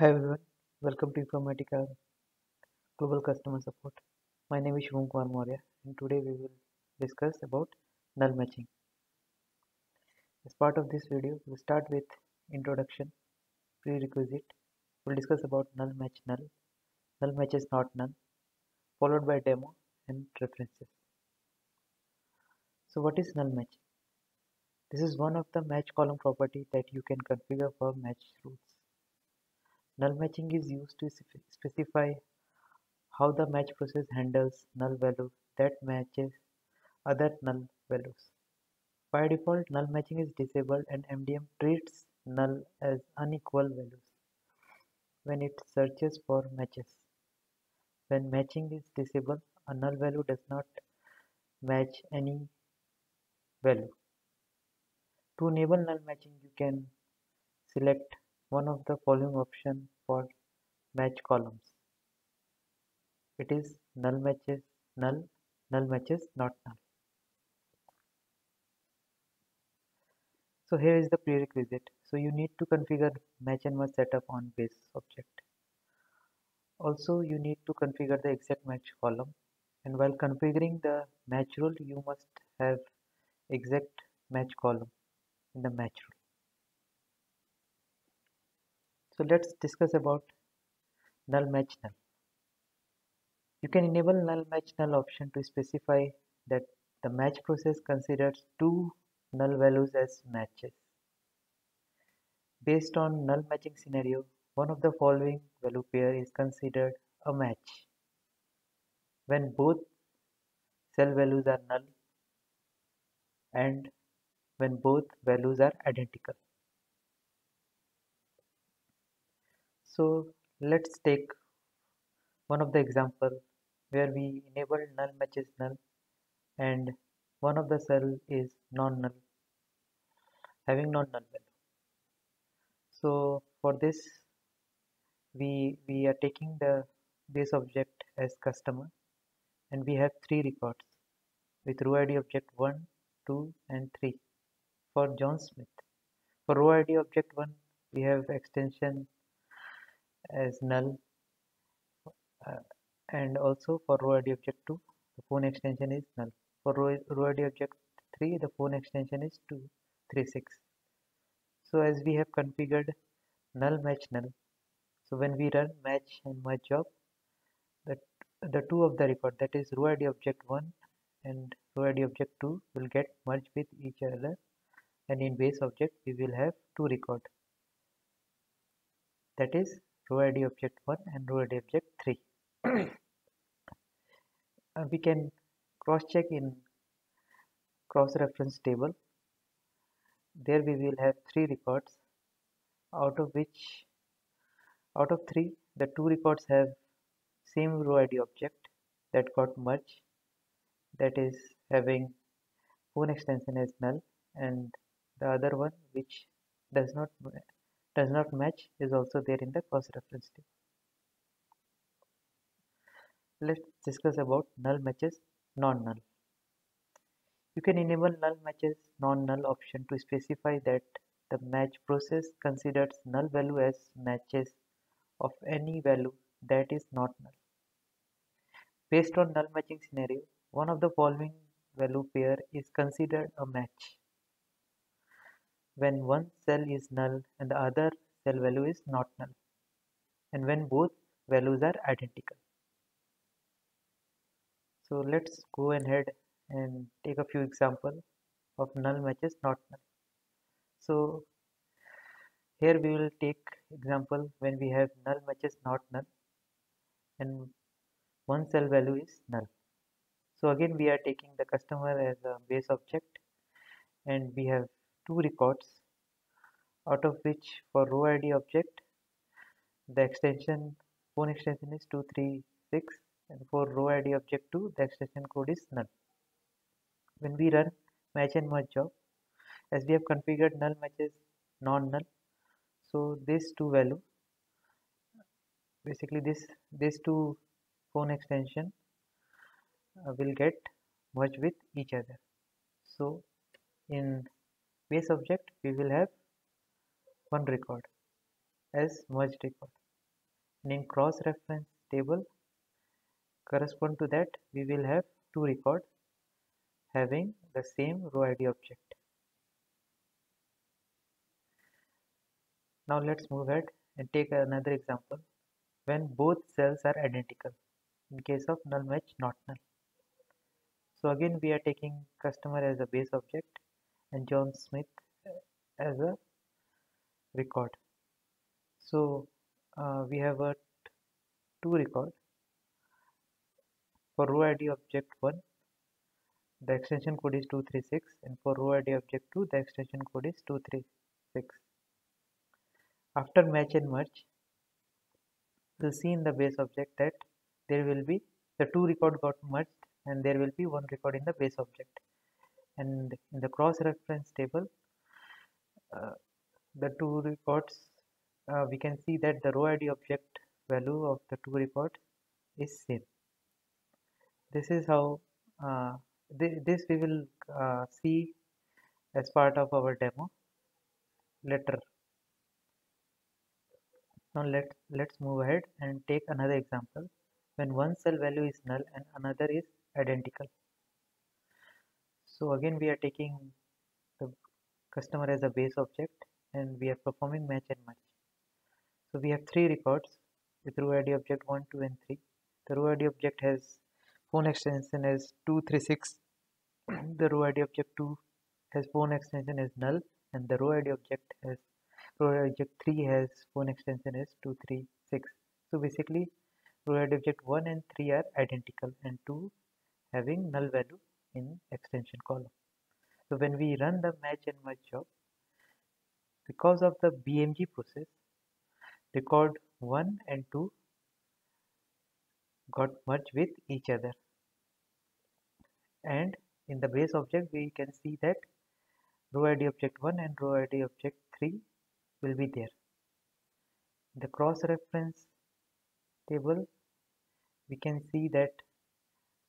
Hi everyone, welcome to Informatica Global Customer Support. My name is Shubham Kumar Morya and today we will discuss about null matching. As part of this video, we will start with introduction, prerequisite. We will discuss about null match null, null matches not null, followed by demo and references. So what is null match? This is one of the match column property that you can configure for match rules. Null matching is used to specify how the match process handles null value that matches other null values. By default, null matching is disabled and MDM treats null as unequal values when it searches for matches. When matching is disabled, a null value does not match any value. To enable null matching, you can select one of the following option for match columns. It is null matches null, null matches not null. So here is the prerequisite. So you need to configure match and merge setup on base object. Also you need to configure the exact match column, and while configuring the match rule you must have exact match column in the match rule. So let's discuss about null match null. You can enable null match null option to specify that the match process considers two null values as matches. Based on null matching scenario, one of the following value pair is considered a match when both cell values are null and when both values are identical. So let's take one of the example where we enable null matches null and one of the cell is non-null, having non-null value. So for this we are taking the base object as customer, and we have three records with row ID object 1, 2 and 3 for John Smith. For row ID object 1 we have extension as null, and also for row ID object 2 the phone extension is null. For row ID object 3 the phone extension is 236. So as we have configured null match null, so when we run match and merge job, the two of the record, that is row ID object 1 and row ID object 2, will get merged with each other, and in base object we will have two record, that is row ID object 1 and row ID object 3. We can cross check in cross reference table. There we will have three records, out of three the two records have same row ID object that got merged, that is having phone extension as null, and the other one which does not match is also there in the cross reference table. Let's discuss about null matches non-null. You can enable null matches non-null option to specify that the match process considers null value as matches of any value that is not null. Based on null matching scenario, one of the following value pair is considered a match when one cell is null and the other cell value is not null, and when both values are identical. So let's go ahead and take a few examples of null matches not null. So here we will take example when we have null matches not null and one cell value is null. So again we are taking the customer as a base object, and we have two records, out of which for row ID object the extension phone extension is 236, and for row ID object 2 the extension code is null. When we run match and merge job, as we have configured null matches non-null, so these two value, basically these two phone extension will get merged with each other. So in base object we will have one record as merged record, and in cross reference table correspond to that we will have two records having the same row ID object. Now let's move ahead and take another example when both cells are identical in case of null match not null. So again we are taking customer as a base object and John Smith as a record. So we have a two record. For row ID object 1 the extension code is 236 and for row ID object 2 the extension code is 236. After match and merge you will see in the base object that there will be the two record got merged and there will be one record in the base object, and in the cross reference table the two records we can see that the row ID object value of the two record is same. This is how this we will see as part of our demo later. Now let's move ahead and take another example when one cell value is null and another is identical. So again we are taking the customer as a base object and we are performing match and merge. So we have three records with row ID object 1, 2 and 3. The row ID object has phone extension as 236. The row ID object 2 has phone extension as null and the row ID object has row object 3 has phone extension as 236. So basically row ID object 1 and 3 are identical and 2 having null value in extension column. So when we run the match and merge job, because of the BMG process, record 1 and 2 got merged with each other, and in the base object we can see that row ID object 1 and row ID object 3 will be there. In the cross reference table we can see that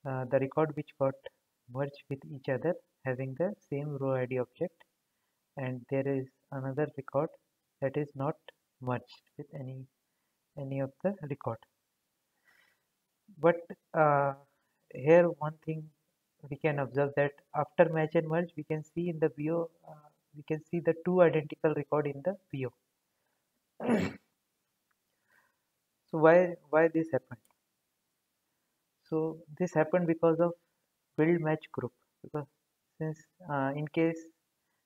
the record which got merged with each other having the same row ID object, and there is another record that is not merged with any of the record. But here one thing we can observe that after match and merge we can see in the BO we can see the two identical record in the BO. So why this happened? So this happened because of build match group, because since in case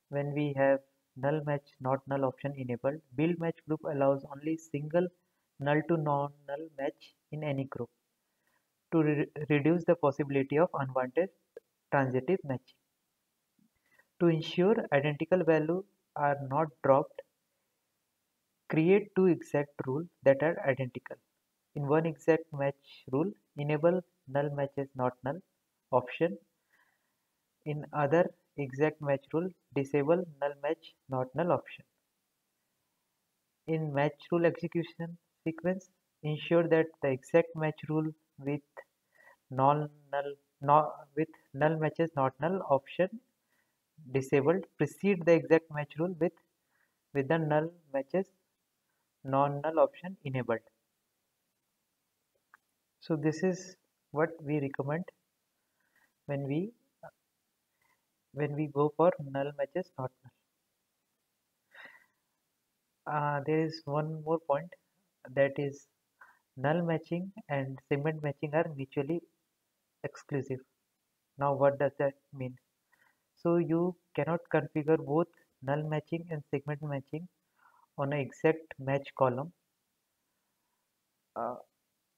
when we have null match not null option enabled, build match group allows only single null to non null match in any group to reduce the possibility of unwanted transitive matching. To ensure identical values are not dropped, create two exact rules that are identical. In one exact match rule, enable null matches not null option. In other exact match rule, disable null match not null option. In match rule execution sequence, ensure that the exact match rule with null matches not null option disabled precede the exact match rule with the null matches non null option enabled. So this is what we recommend when we go for null matches not null. There is one more point, that is null matching and segment matching are mutually exclusive. Now what does that mean? So you cannot configure both null matching and segment matching on an exact match column.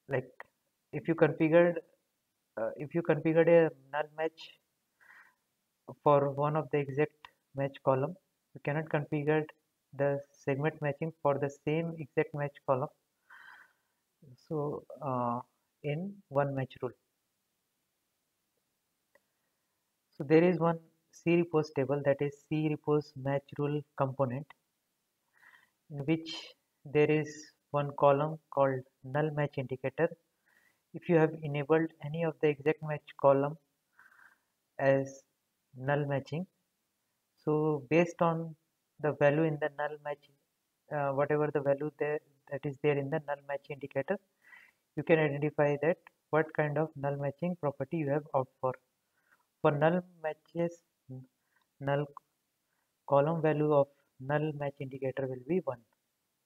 Like if you configured a null match for one of the exact match column, you cannot configure the segment matching for the same exact match column. So in one match rule. So there is one C-Repos table, that is C-Repos match rule component, in which there is one column called null match indicator. If you have enabled any of the exact match column as null matching, so based on the value in the null match whatever the value that is there in the null match indicator, you can identify that what kind of null matching property you have opted for. For null matches, null column value of null match indicator will be 1,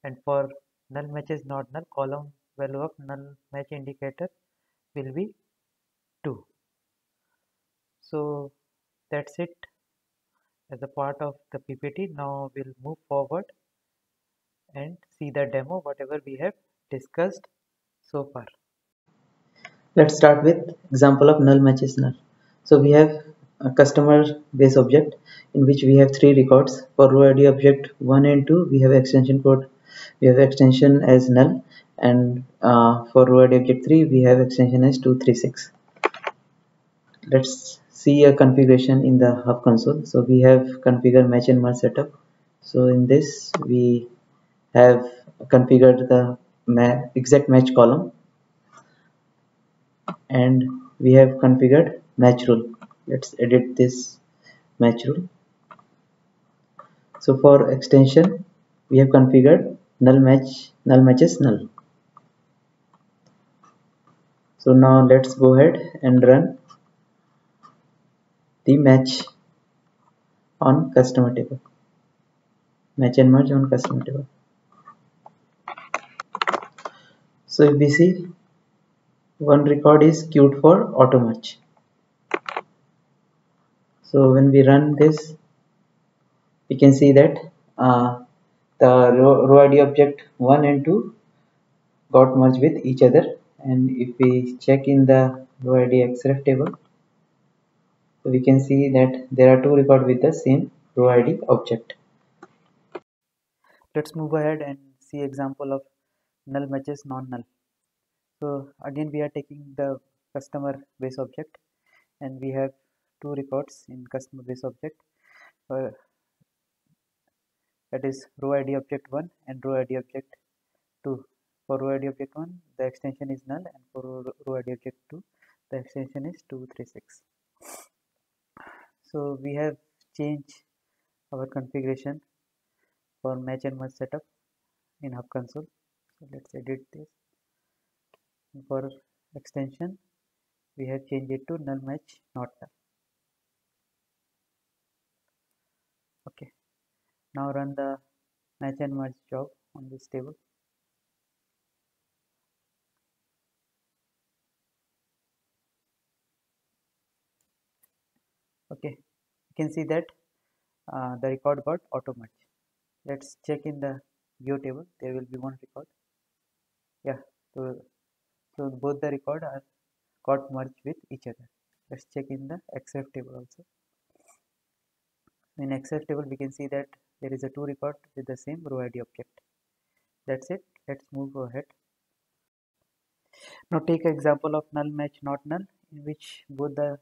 and for null matches not null, column value of null match indicator will be 2. So that's it as a part of the PPT. Now we'll move forward and see the demo whatever we have discussed so far. Let's start with example of null matches null. So we have a customer base object in which we have 3 records. For row ID object 1 and 2 we have extension code, we have extension as null, and for row ID object 3 we have extension as 236. Let's see a configuration in the hub console. So we have configure match and merge setup. So in this we have configured the exact match column, and we have configured match rule. Let's edit this match rule. So for extension we have configured null matches null. So now let's go ahead and run the match on customer table, match and merge on customer table. So if we see, one record is queued for auto match. So when we run this, we can see that the row ID object 1 and 2 got merged with each other. And if we check in the row ID XREF table, so we can see that there are 2 records with the same row ID object. Let's move ahead and see example of null matches non null. So again we are taking the customer base object, and we have 2 records in customer base object, that is row ID object 1 and row ID object 2. For row ID object 1 the extension is null, and for row ID object 2 the extension is 236. So we have changed our configuration for match and merge setup in hub console. So let's edit this. For extension we have changed it to null match not null. Okay, now run the match and merge job on this table. Okay, you can see that the record got auto merge. Let's check in the view table. There will be 1 record. Yeah, so both the record are got merged with each other. Let's check in the XREF table also. In XREF table we can see that there is a 2 record with the same row ID object. That's it. Let's move ahead. Now take an example of null match not null, in which both the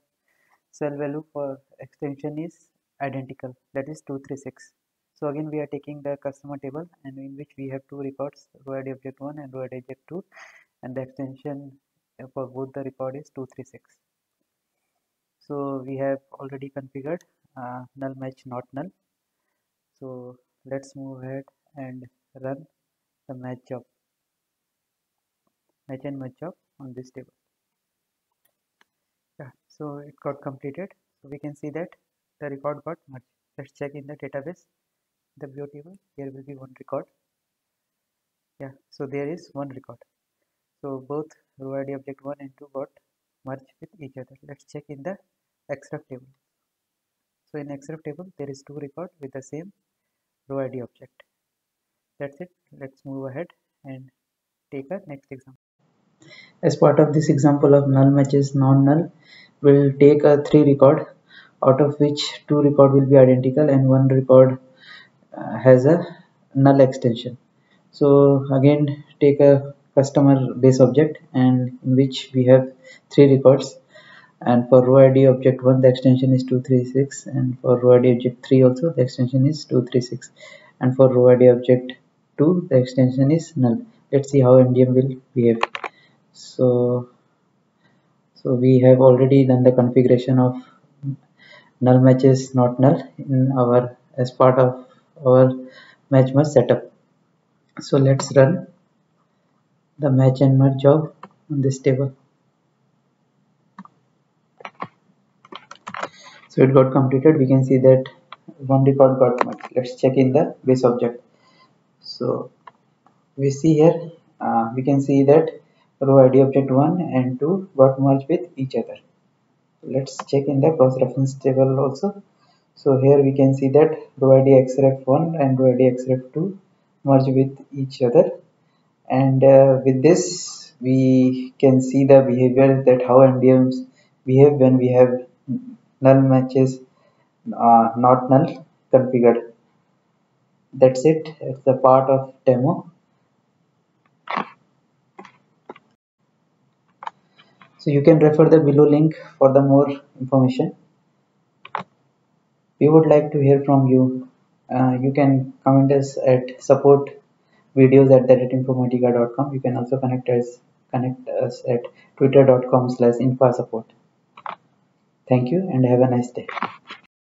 cell value for extension is identical, that is 236. So again we are taking the customer table, and in which we have 2 records, row ID object 1 and row ID object 2, and the extension for both the record is 236. So we have already configured null match not null. So let's move ahead and run the match and merge job on this table. So it got completed. So we can see that the record got merged. Let's check in the database, the view table. There will be 1 record. Yeah, so there is 1 record. So both row ID object 1 and 2 got merged with each other. Let's check in the XREF table. So in XREF table there is 2 record with the same row ID object. That's it. Let's move ahead and take our next example. As part of this example of null matches non null, we'll take a 3 record, out of which 2 record will be identical and 1 record has a null extension. So again take a customer base object, and in which we have 3 records, and for row ID object 1 the extension is 236, and for row ID object 3 also the extension is 236, and for row ID object 2 the extension is null. Let's see how MDM will behave. So we have already done the configuration of null matches not null in our as part of our match merge setup. So let's run the match and merge job on this table. So it got completed. We can see that one record got merged. Let's check in the base object. So we see here, we can see that row ID object 1 and 2 got merged with each other. Let's check in the cross reference table also. So here we can see that row ID xref1 and row ID xref2 merge with each other, and with this we can see the behavior, that how MDMs behave when we have null matches not null configured. That's it. It's the part of demo. So you can refer the below link for the more information. We would like to hear from you. You can comment us at support@informatica.com. You can also connect us at twitter.com/infasupport. Thank you and have a nice day.